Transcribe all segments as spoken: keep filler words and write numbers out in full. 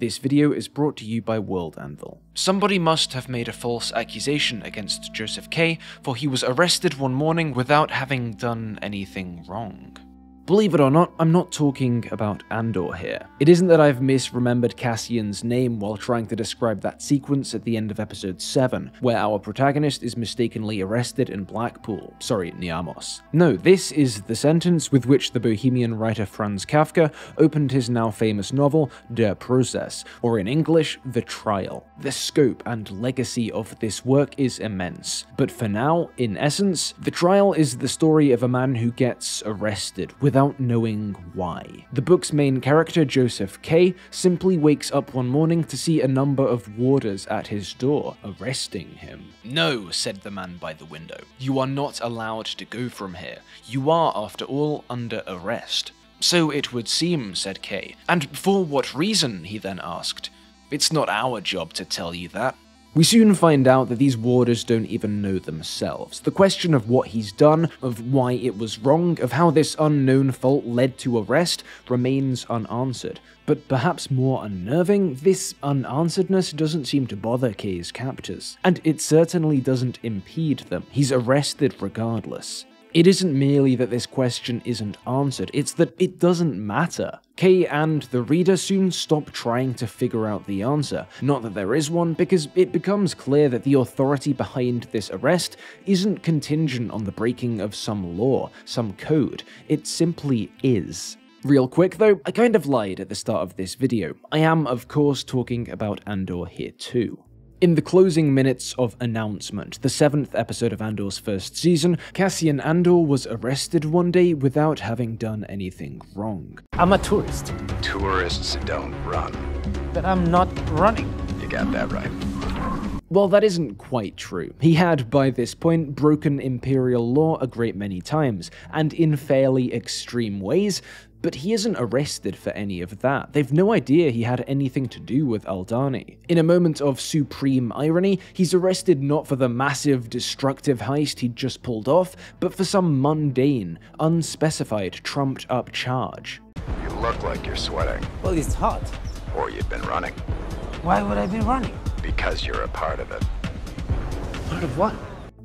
This video is brought to you by World Anvil. Somebody must have made a false accusation against Joseph K, for he was arrested one morning without having done anything wrong. Believe it or not, I'm not talking about Andor here. It isn't that I've misremembered Cassian's name while trying to describe that sequence at the end of episode seven, where our protagonist is mistakenly arrested in Blackpool, sorry, Niamos. No, this is the sentence with which the Bohemian writer Franz Kafka opened his now famous novel, Der Prozeß, or in English, The Trial. The scope and legacy of this work is immense, but for now, in essence, The Trial is the story of a man who gets arrested, with without knowing why. The book's main character, Joseph K, simply wakes up one morning to see a number of warders at his door, arresting him. "No," said the man by the window, "you are not allowed to go from here. You are, after all, under arrest." "So it would seem," said K. "And for what reason?" he then asked. "It's not our job to tell you that." We soon find out that these warders don't even know themselves. The question of what he's done, of why it was wrong, of how this unknown fault led to arrest, remains unanswered. But perhaps more unnerving, this unansweredness doesn't seem to bother K's captors, and it certainly doesn't impede them. He's arrested regardless. It isn't merely that this question isn't answered, it's that it doesn't matter. K and the reader soon stop trying to figure out the answer. Not that there is one, because it becomes clear that the authority behind this arrest isn't contingent on the breaking of some law, some code. It simply is. Real quick though, I kind of lied at the start of this video. I am, of course, talking about Andor here too. In the closing minutes of Announcement, the seventh episode of Andor's first season, Cassian Andor was arrested one day without having done anything wrong. "I'm a tourist." "Tourists don't run." "But I'm not running." "You got that right." Well, that isn't quite true. He had, by this point, broken Imperial law a great many times, and in fairly extreme ways. But he isn't arrested for any of that. They've no idea he had anything to do with Aldhani. In a moment of supreme irony, he's arrested not for the massive, destructive heist he'd just pulled off, but for some mundane, unspecified, trumped-up charge. "You look like you're sweating." "Well, it's hot." "Or you've been running." "Why would I be running?" "Because you're a part of it." "Part of what?"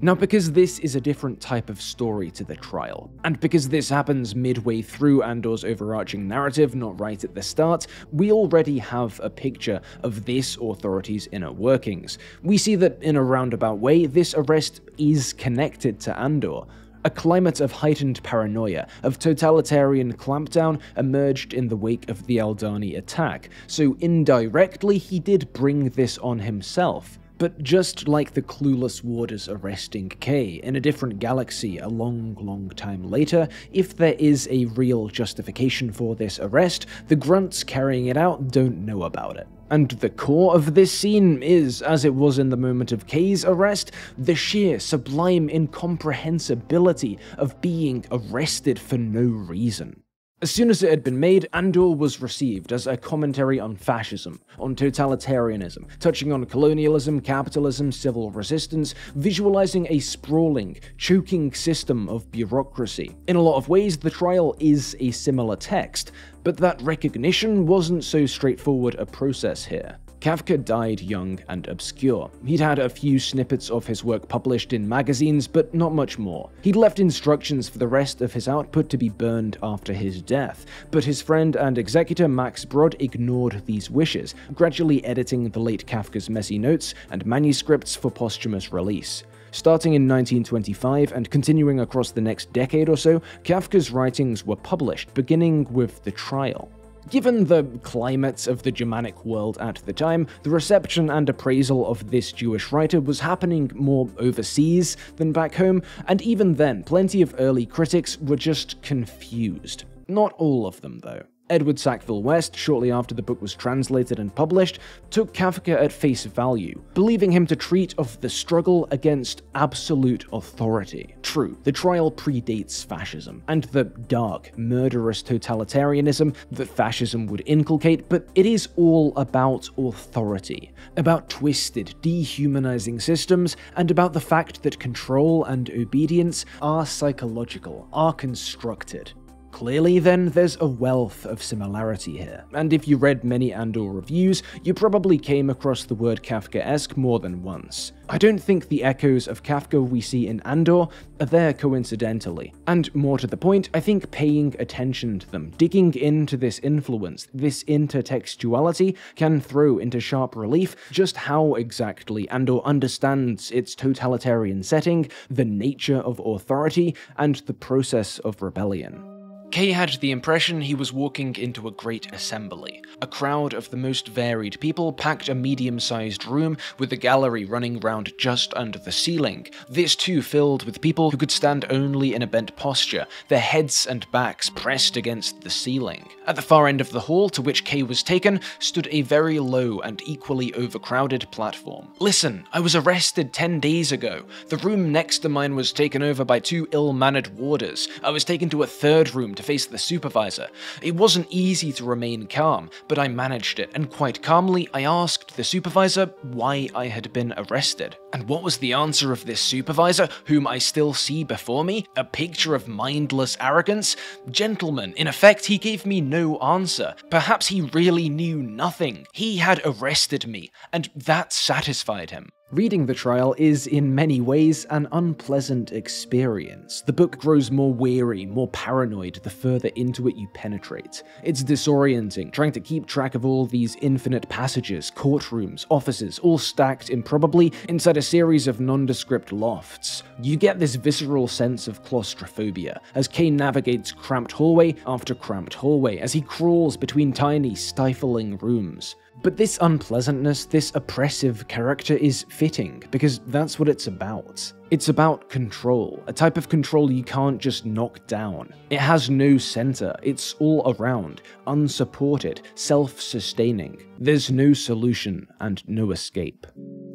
Now, because this is a different type of story to The Trial, and because this happens midway through Andor's overarching narrative, not right at the start, we already have a picture of this authority's inner workings. We see that, in a roundabout way, this arrest is connected to Andor. A climate of heightened paranoia, of totalitarian clampdown emerged in the wake of the Aldhani attack, so indirectly he did bring this on himself. But just like the clueless warders arresting K in a different galaxy a long, long time later, if there is a real justification for this arrest, the grunts carrying it out don't know about it. And the core of this scene is, as it was in the moment of K's arrest, the sheer, sublime incomprehensibility of being arrested for no reason. As soon as it had been made, Andor was received as a commentary on fascism, on totalitarianism, touching on colonialism, capitalism, civil resistance, visualizing a sprawling, choking system of bureaucracy. In a lot of ways, The Trial is a similar text, but that recognition wasn't so straightforward a process here. Kafka died young and obscure. He'd had a few snippets of his work published in magazines, but not much more. He'd left instructions for the rest of his output to be burned after his death, but his friend and executor Max Brod ignored these wishes, gradually editing the late Kafka's messy notes and manuscripts for posthumous release. Starting in nineteen twenty-five and continuing across the next decade or so, Kafka's writings were published, beginning with The Trial. Given the climate of the Germanic world at the time, the reception and appraisal of this Jewish writer was happening more overseas than back home, and even then, plenty of early critics were just confused. Not all of them, though. Edward Sackville-West, shortly after the book was translated and published, took Kafka at face value, believing him to treat of the struggle against absolute authority. True, The Trial predates fascism, and the dark, murderous totalitarianism that fascism would inculcate, but it is all about authority, about twisted, dehumanizing systems, and about the fact that control and obedience are psychological, are constructed. Clearly then, there's a wealth of similarity here, and if you read many Andor reviews, you probably came across the word Kafkaesque more than once. I don't think the echoes of Kafka we see in Andor are there coincidentally, and more to the point, I think paying attention to them, digging into this influence, this intertextuality, can throw into sharp relief just how exactly Andor understands its totalitarian setting, the nature of authority, and the process of rebellion. Kay had the impression he was walking into a great assembly, a crowd of the most varied people packed a medium-sized room with a gallery running round just under the ceiling, this too filled with people who could stand only in a bent posture, their heads and backs pressed against the ceiling. At the far end of the hall to which Kay was taken stood a very low and equally overcrowded platform. Listen, I was arrested ten days ago. The room next to mine was taken over by two ill-mannered warders. I was taken to a third room to face the supervisor. It wasn't easy to remain calm, but I managed it, and quite calmly I asked the supervisor why I had been arrested. And what was the answer of this supervisor, whom I still see before me? A picture of mindless arrogance? Gentlemen, in effect he gave me no answer. Perhaps he really knew nothing. He had arrested me, and that satisfied him. Reading The Trial is, in many ways, an unpleasant experience. The book grows more weary, more paranoid the further into it you penetrate. It's disorienting, trying to keep track of all these infinite passages, courtrooms, offices, all stacked improbably inside a series of nondescript lofts. You get this visceral sense of claustrophobia, as Kay navigates cramped hallway after cramped hallway, as he crawls between tiny, stifling rooms. But this unpleasantness, this oppressive character is fitting, because that's what it's about. It's about control, a type of control you can't just knock down. It has no center, it's all around, unsupported, self-sustaining. There's no solution and no escape.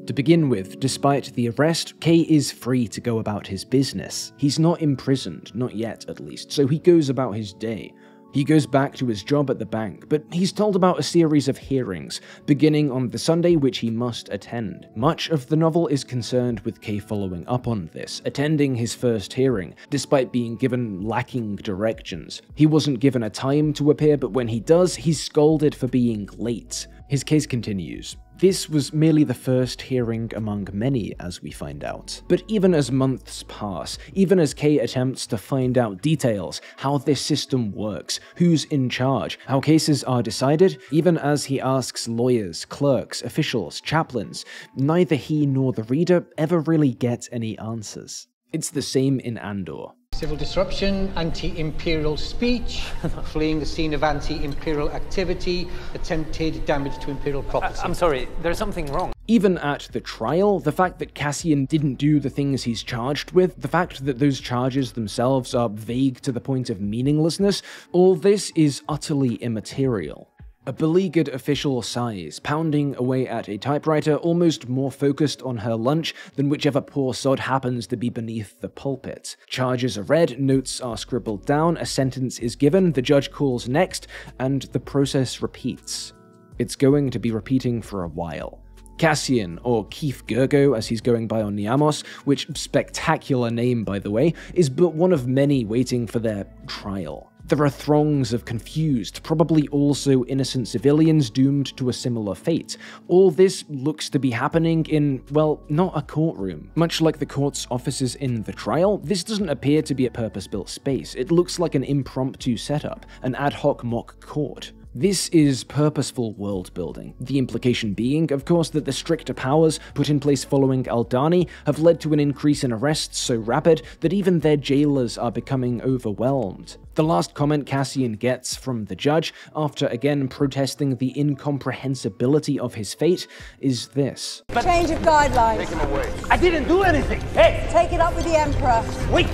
To begin with, despite the arrest, Kay is free to go about his business. He's not imprisoned, not yet at least, so he goes about his day. He goes back to his job at the bank, but he's told about a series of hearings, beginning on the Sunday which he must attend. Much of the novel is concerned with Kay following up on this, attending his first hearing, despite being given lacking directions. He wasn't given a time to appear, but when he does, he's scolded for being late. His case continues. This was merely the first hearing among many, as we find out. But even as months pass, even as Kay attempts to find out details, how this system works, who's in charge, how cases are decided, even as he asks lawyers, clerks, officials, chaplains, neither he nor the reader ever really get any answers. It's the same in Andor. Civil disruption, anti-imperial speech, fleeing the scene of anti-imperial activity, attempted damage to imperial property. I, I'm sorry, there's something wrong. Even at the trial, the fact that Cassian didn't do the things he's charged with, the fact that those charges themselves are vague to the point of meaninglessness, all this is utterly immaterial. A beleaguered official sighs, pounding away at a typewriter, almost more focused on her lunch than whichever poor sod happens to be beneath the pulpit. Charges are read, notes are scribbled down, a sentence is given, the judge calls next, and the process repeats. It's going to be repeating for a while. Cassian, or Keef Gergo as he's going by on Niamos, which spectacular name by the way, is but one of many waiting for their trial. There are throngs of confused, probably also innocent civilians doomed to a similar fate. All this looks to be happening in, well, not a courtroom. Much like the court's offices in The Trial, this doesn't appear to be a purpose-built space. It looks like an impromptu setup, an ad hoc mock court. This is purposeful world building, the implication being, of course, that the stricter powers put in place following Aldhani have led to an increase in arrests so rapid that even their jailers are becoming overwhelmed. The last comment Cassian gets from the judge, after again protesting the incomprehensibility of his fate, is this. But change of guidelines. Take him away. I didn't do anything. Hey! Take it up with the Emperor. Wait!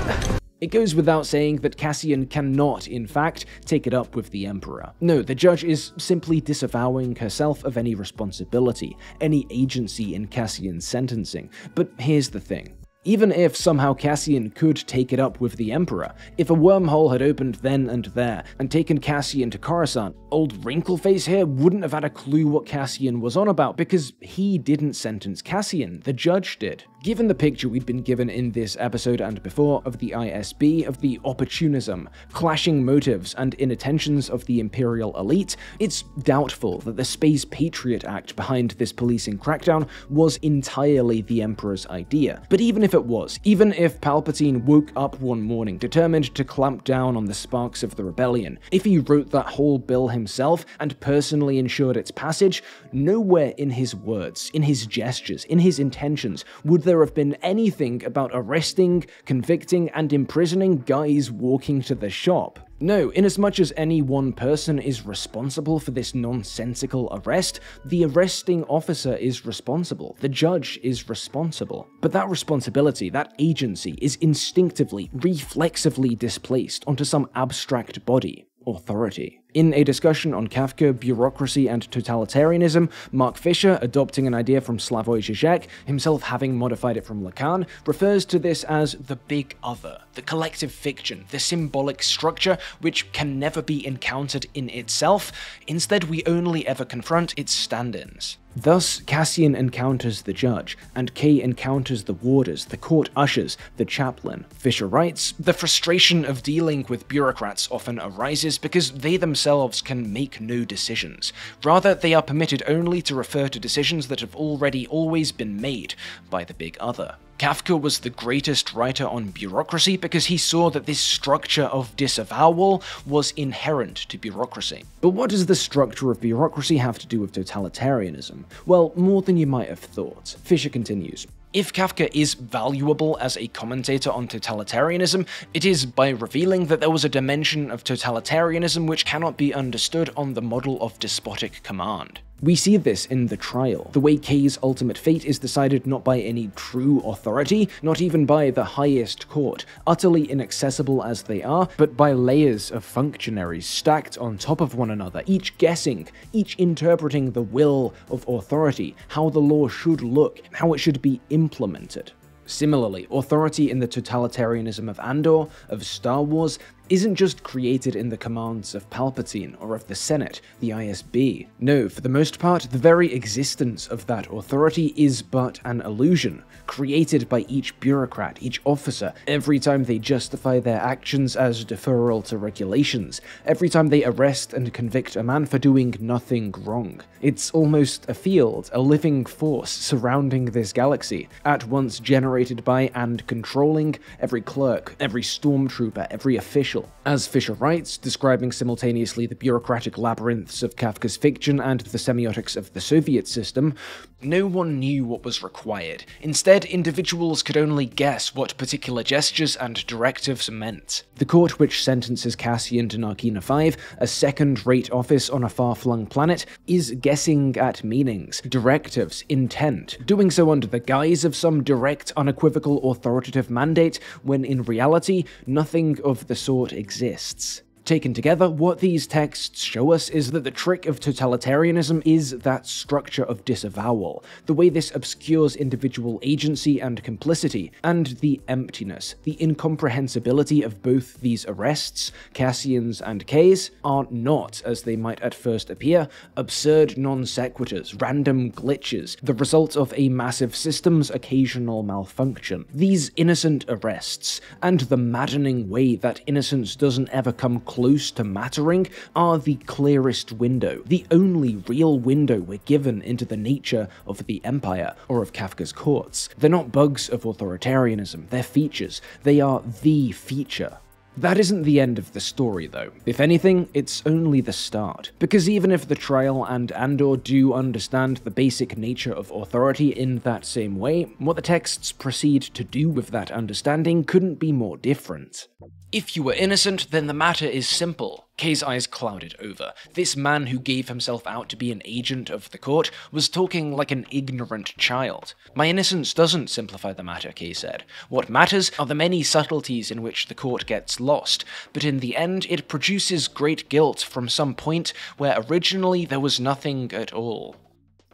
It goes without saying that Cassian cannot, in fact, take it up with the Emperor. No, the judge is simply disavowing herself of any responsibility, any agency in Cassian's sentencing. But here's the thing. Even if somehow Cassian could take it up with the Emperor, if a wormhole had opened then and there and taken Cassian to Coruscant, old Wrinkleface here wouldn't have had a clue what Cassian was on about because he didn't sentence Cassian, the judge did. Given the picture we'd been given in this episode and before of the I S B, of the opportunism, clashing motives, and inattentions of the Imperial elite, it's doubtful that the Space Patriot Act behind this policing crackdown was entirely the Emperor's idea. But even if it was, even if Palpatine woke up one morning determined to clamp down on the sparks of the rebellion, if he wrote that whole bill himself and personally ensured its passage, nowhere in his words, in his gestures, in his intentions, would there have been anything about arresting, convicting, and imprisoning guys walking to the shop. No, inasmuch as any one person is responsible for this nonsensical arrest, the arresting officer is responsible, the judge is responsible. But that responsibility, that agency, is instinctively, reflexively displaced onto some abstract body, authority. In a discussion on Kafka, bureaucracy, and totalitarianism, Mark Fisher, adopting an idea from Slavoj Žižek, himself having modified it from Lacan, refers to this as the big other, the collective fiction, the symbolic structure which can never be encountered in itself. Instead, we only ever confront its stand-ins. Thus, Cassian encounters the judge, and Kay encounters the warders, the court ushers, the chaplain. Fisher writes, "The frustration of dealing with bureaucrats often arises because they themselves themselves can make no decisions. Rather, they are permitted only to refer to decisions that have already always been made by the big other." Kafka was the greatest writer on bureaucracy because he saw that this structure of disavowal was inherent to bureaucracy. But what does the structure of bureaucracy have to do with totalitarianism? Well, more than you might have thought. Fisher continues, "If Kafka is valuable as a commentator on totalitarianism, it is by revealing that there was a dimension of totalitarianism which cannot be understood on the model of despotic command." We see this in The Trial, the way Kay's ultimate fate is decided not by any true authority, not even by the highest court, utterly inaccessible as they are, but by layers of functionaries stacked on top of one another, each guessing, each interpreting the will of authority, how the law should look, how it should be implemented. Similarly, authority in the totalitarianism of Andor, of Star Wars, isn't just created in the commands of Palpatine or of the Senate, the I S B. No, for the most part, the very existence of that authority is but an illusion, created by each bureaucrat, each officer, every time they justify their actions as deferral to regulations, every time they arrest and convict a man for doing nothing wrong. It's almost a field, a living force surrounding this galaxy, at once generated by and controlling every clerk, every stormtrooper, every official. As Fisher writes, describing simultaneously the bureaucratic labyrinths of Kafka's fiction and the semiotics of the Soviet system, "No one knew what was required. Instead, individuals could only guess what particular gestures and directives meant." The court which sentences Cassian to Narkina five, a second-rate office on a far-flung planet, is guessing at meanings, directives, intent, doing so under the guise of some direct, unequivocal, authoritative mandate, when in reality, nothing of the sort exists. Taken together, what these texts show us is that the trick of totalitarianism is that structure of disavowal, the way this obscures individual agency and complicity, and the emptiness, the incomprehensibility of both these arrests, Cassian's and Kay's, are not, as they might at first appear, absurd non-sequiturs, random glitches, the result of a massive system's occasional malfunction. These innocent arrests, and the maddening way that innocence doesn't ever come close close to mattering, are the clearest window, the only real window we're given into the nature of the Empire, or of Kafka's courts. They're not bugs of authoritarianism, they're features. They are the feature. That isn't the end of the story, though. If anything, it's only the start. Because even if The Trial and Andor do understand the basic nature of authority in that same way, what the texts proceed to do with that understanding couldn't be more different. "If you were innocent, then the matter is simple." Kay's eyes clouded over. This man who gave himself out to be an agent of the court was talking like an ignorant child. "My innocence doesn't simplify the matter," Kay said. "What matters are the many subtleties in which the court gets lost, but in the end it produces great guilt from some point where originally there was nothing at all."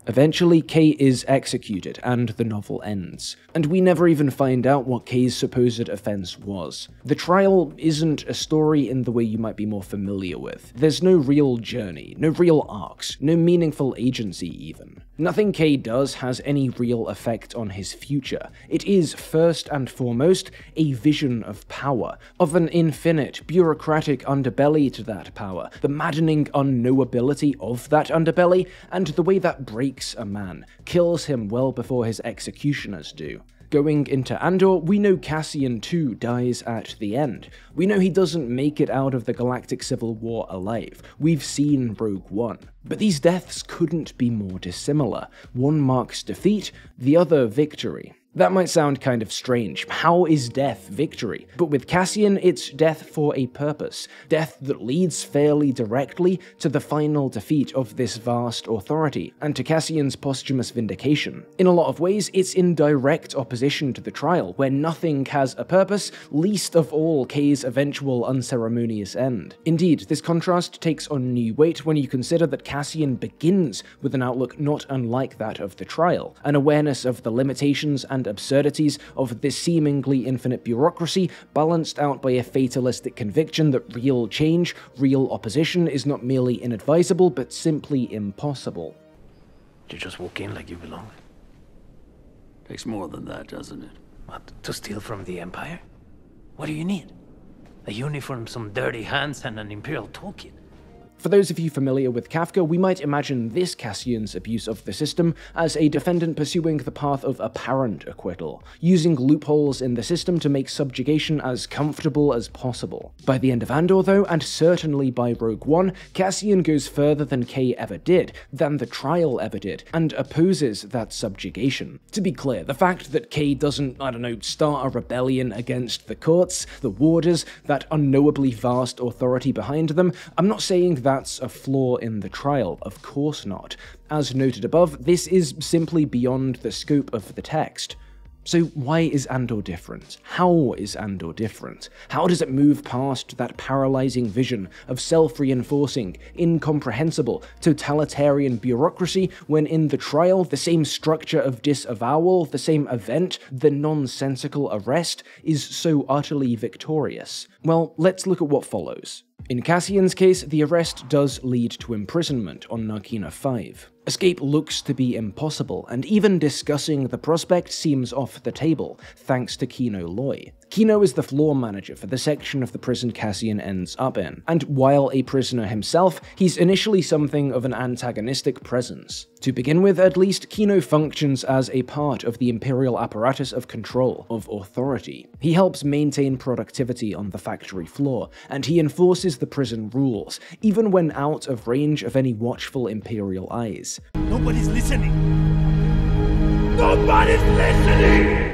Eventually, K is executed, and the novel ends. And we never even find out what K's supposed offense was. The Trial isn't a story in the way you might be more familiar with. There's no real journey, no real arcs, no meaningful agency even. Nothing K does has any real effect on his future. It is, first and foremost, a vision of power, of an infinite, bureaucratic underbelly to that power, the maddening unknowability of that underbelly, and the way that breaks a man, kills him well before his executioners do. Going into Andor, we know Cassian too dies at the end. We know he doesn't make it out of the Galactic Civil War alive. We've seen Rogue One. But these deaths couldn't be more dissimilar. One marks defeat, the other victory. That might sound kind of strange. How is death victory? But with Cassian, it's death for a purpose. Death that leads fairly directly to the final defeat of this vast authority, and to Cassian's posthumous vindication. In a lot of ways, it's in direct opposition to the Trial, where nothing has a purpose, least of all K's eventual unceremonious end. Indeed, this contrast takes on new weight when you consider that Cassian begins with an outlook not unlike that of the Trial, an awareness of the limitations and absurdities of this seemingly infinite bureaucracy, balanced out by a fatalistic conviction that real change, real opposition is not merely inadvisable, but simply impossible. You just walk in like you belong. Takes more than that, doesn't it? What? To steal from the Empire? What do you need? A uniform, some dirty hands, and an Imperial toolkit. For those of you familiar with Kafka, we might imagine this Cassian's abuse of the system as a defendant pursuing the path of apparent acquittal, using loopholes in the system to make subjugation as comfortable as possible. By the end of Andor, though, and certainly by Rogue One, Cassian goes further than K ever did, than the Trial ever did, and opposes that subjugation. To be clear, the fact that K doesn't, I don't know, start a rebellion against the courts, the warders, that unknowably vast authority behind them, I'm not saying that That's a flaw in the Trial, of course not. As noted above, this is simply beyond the scope of the text. So why is Andor different? How is Andor different? How does it move past that paralyzing vision of self-reinforcing, incomprehensible, totalitarian bureaucracy when in the Trial the same structure of disavowal, the same event, the nonsensical arrest is so utterly victorious? Well, let's look at what follows. In Cassian's case, the arrest does lead to imprisonment on Narkina five. Escape looks to be impossible, and even discussing the prospect seems off the table, thanks to Kino Loy. Kino is the floor manager for the section of the prison Cassian ends up in, and while a prisoner himself, he's initially something of an antagonistic presence. To begin with, at least, Kino functions as a part of the Imperial apparatus of control, of authority. He helps maintain productivity on the factory floor, and he enforces the prison rules, even when out of range of any watchful Imperial eyes. Nobody's listening! Nobody's listening!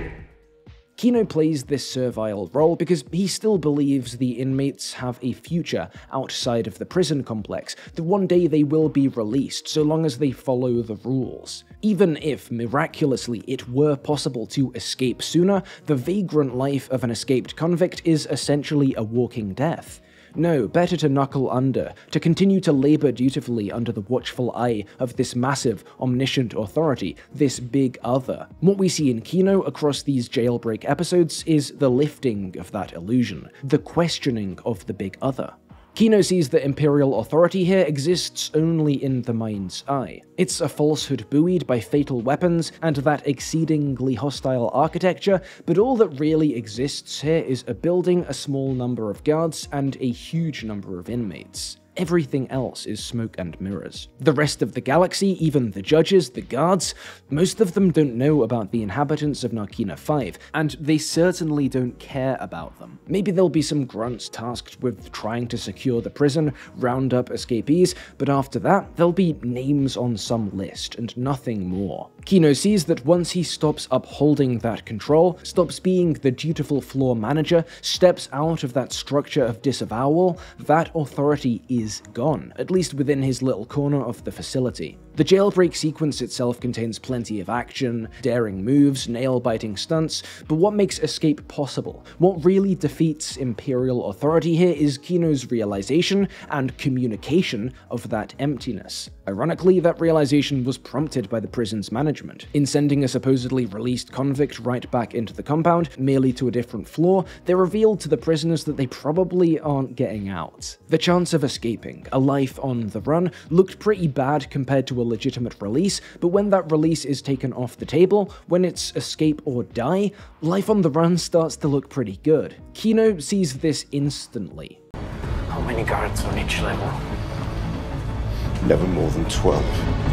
Kino plays this servile role because he still believes the inmates have a future outside of the prison complex, that one day they will be released so long as they follow the rules. Even if, miraculously, it were possible to escape sooner, the vagrant life of an escaped convict is essentially a walking death. No, better to knuckle under, to continue to labor dutifully under the watchful eye of this massive, omniscient authority, this big other. What we see in Kino across these jailbreak episodes is the lifting of that illusion, the questioning of the big other. Kino sees that Imperial authority here exists only in the mind's eye. It's a falsehood buoyed by fatal weapons and that exceedingly hostile architecture, but all that really exists here is a building, a small number of guards, and a huge number of inmates. Everything else is smoke and mirrors. The rest of the galaxy, even the judges, the guards, most of them don't know about the inhabitants of Narkina five, and they certainly don't care about them. Maybe there'll be some grunts tasked with trying to secure the prison, round up escapees, but after that, there'll be names on some list, and nothing more. Kino sees that once he stops upholding that control, stops being the dutiful floor manager, steps out of that structure of disavowal, that authority is gone, at least within his little corner of the facility. The jailbreak sequence itself contains plenty of action, daring moves, nail-biting stunts, but what makes escape possible? What really defeats Imperial authority here is Kino's realization and communication of that emptiness. Ironically, that realization was prompted by the prison's management. In sending a supposedly released convict right back into the compound, merely to a different floor, they revealed to the prisoners that they probably aren't getting out. The chance of escaping, a life on the run, looked pretty bad compared to a legitimate release, but when that release is taken off the table, when it's escape or die, life on the run starts to look pretty good. Kino sees this instantly. How many guards on each level? Never more than twelve.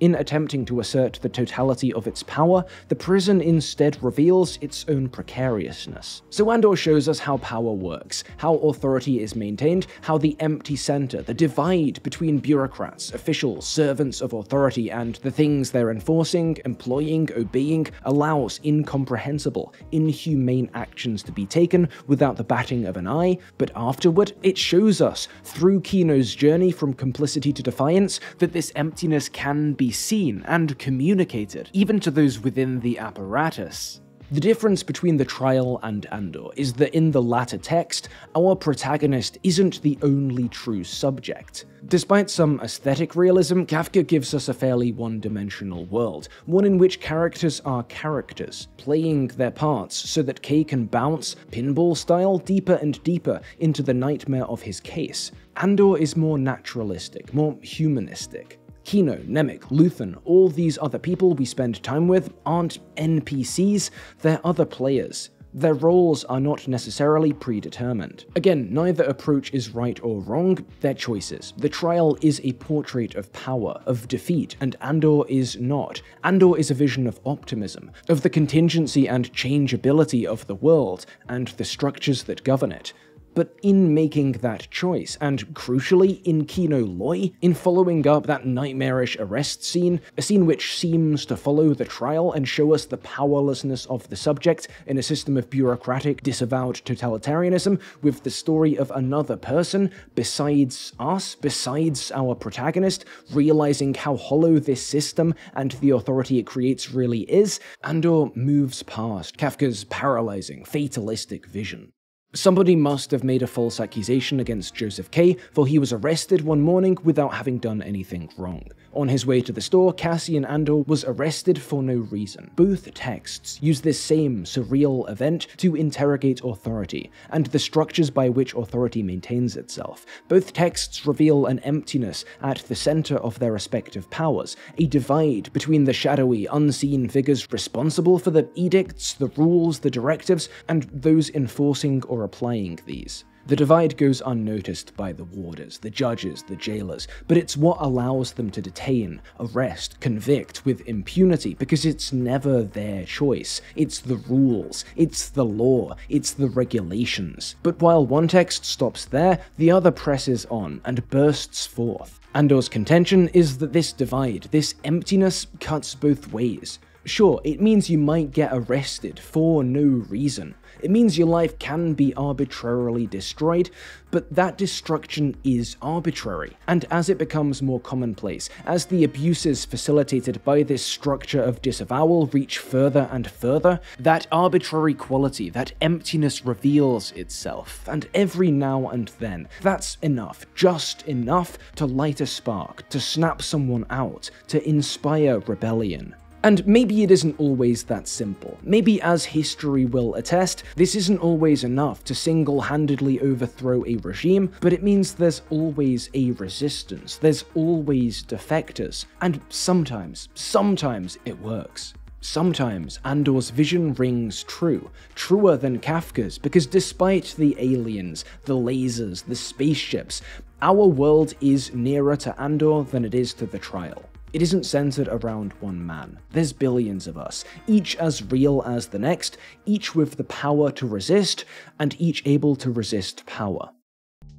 In attempting to assert the totality of its power, the prison instead reveals its own precariousness. So Andor shows us how power works, how authority is maintained, how the empty center, the divide between bureaucrats, officials, servants of authority, and the things they're enforcing, employing, obeying, allows incomprehensible, inhumane actions to be taken without the batting of an eye. But afterward, it shows us, through Kino's journey from complicity to defiance, that this emptiness can be seen and communicated, even to those within the apparatus. The difference between The Trial and Andor is that in the latter text, our protagonist isn't the only true subject. Despite some aesthetic realism, Kafka gives us a fairly one-dimensional world, one in which characters are characters, playing their parts so that K can bounce, pinball-style, deeper and deeper into the nightmare of his case. Andor is more naturalistic, more humanistic. Kino, Nemik, Luthen, all these other people we spend time with aren't N P Cs, they're other players. Their roles are not necessarily predetermined. Again, neither approach is right or wrong, they're choices. The Trial is a portrait of power, of defeat, and Andor is not. Andor is a vision of optimism, of the contingency and changeability of the world, and the structures that govern it. But in making that choice, and crucially in Kino Loy, in following up that nightmarish arrest scene, a scene which seems to follow The Trial and show us the powerlessness of the subject in a system of bureaucratic, disavowed totalitarianism, with the story of another person, besides us, besides our protagonist, realizing how hollow this system and the authority it creates really is, Andor moves past Kafka's paralyzing, fatalistic vision. Somebody must have made a false accusation against Joseph K, for he was arrested one morning without having done anything wrong. On his way to the store, Cassian Andor was arrested for no reason. Both texts use this same surreal event to interrogate authority, and the structures by which authority maintains itself. Both texts reveal an emptiness at the center of their respective powers, a divide between the shadowy, unseen figures responsible for the edicts, the rules, the directives, and those enforcing or applying these. The divide goes unnoticed by the warders, the judges, the jailers, but it's what allows them to detain, arrest, convict with impunity, because it's never their choice. It's the rules, it's the law, it's the regulations. But while one text stops there, the other presses on and bursts forth. Andor's contention is that this divide, this emptiness, cuts both ways. Sure, it means you might get arrested for no reason. It means your life can be arbitrarily destroyed, but that destruction is arbitrary. And as it becomes more commonplace, as the abuses facilitated by this structure of disavowal reach further and further, that arbitrary quality, that emptiness reveals itself, and every now and then, that's enough, just enough to light a spark, to snap someone out, to inspire rebellion. And maybe it isn't always that simple. Maybe, as history will attest, this isn't always enough to single-handedly overthrow a regime, but it means there's always a resistance, there's always defectors, and sometimes, sometimes it works. Sometimes Andor's vision rings true, truer than Kafka's, because despite the aliens, the lasers, the spaceships, our world is nearer to Andor than it is to The Trial. It isn't centered around one man. There's billions of us, each as real as the next, each with the power to resist, and each able to resist power.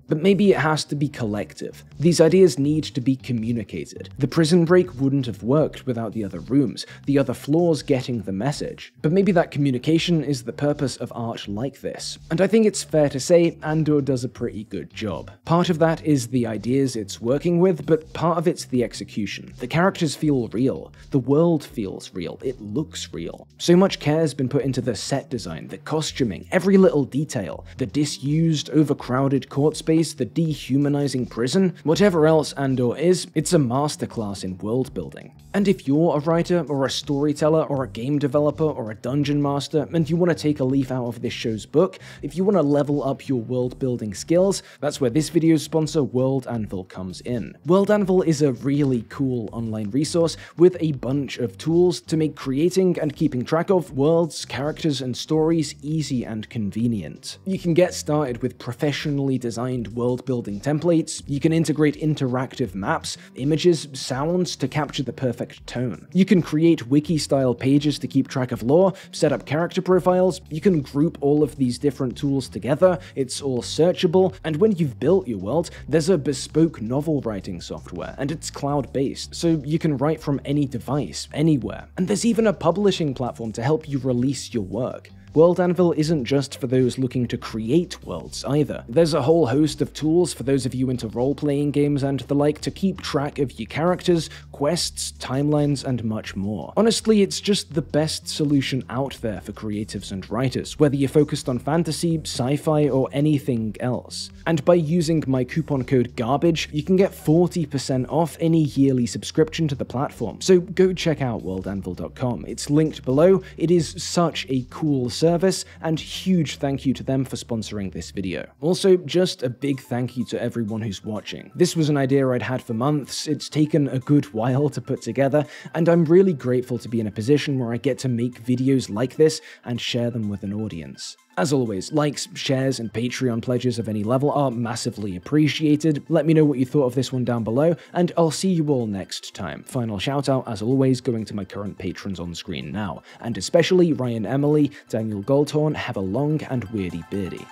But maybe it has to be collective. These ideas need to be communicated. The prison break wouldn't have worked without the other rooms, the other floors getting the message. But maybe that communication is the purpose of art like this. And I think it's fair to say Andor does a pretty good job. Part of that is the ideas it's working with, but part of it's the execution. The characters feel real. The world feels real. It looks real. So much care has been put into the set design, the costuming, every little detail, the disused, overcrowded court space, the dehumanizing prison, whatever else Andor is, it's a masterclass in world building. And if you're a writer, or a storyteller, or a game developer, or a dungeon master, and you want to take a leaf out of this show's book, if you want to level up your world building skills, that's where this video's sponsor, World Anvil, comes in. World Anvil is a really cool online resource with a bunch of tools to make creating and keeping track of worlds, characters, and stories easy and convenient. You can get started with professionally designed world-building templates, you can integrate interactive maps, images, sounds to capture the perfect tone. You can create wiki-style pages to keep track of lore, set up character profiles, you can group all of these different tools together, it's all searchable, and when you've built your world, there's a bespoke novel writing software, and it's cloud-based, so you can write from any device, anywhere. And there's even a publishing platform to help you release your work. World Anvil isn't just for those looking to create worlds either. There's a whole host of tools for those of you into role-playing games and the like to keep track of your characters, quests, timelines, and much more. Honestly, it's just the best solution out there for creatives and writers, whether you're focused on fantasy, sci-fi, or anything else. And by using my coupon code GARBAGE, you can get forty percent off any yearly subscription to the platform, so go check out world anvil dot com. It's linked below. It is such a cool service. service, and huge thank you to them for sponsoring this video. Also, just a big thank you to everyone who's watching. This was an idea I'd had for months, it's taken a good while to put together, and I'm really grateful to be in a position where I get to make videos like this and share them with an audience. As always, likes, shares, and Patreon pledges of any level are massively appreciated. Let me know what you thought of this one down below, and I'll see you all next time. Final shout out, as always, going to my current patrons on screen now, and especially Ryan Emily, Daniel Goldhorn, Have a Long, and Weirdy Beardy.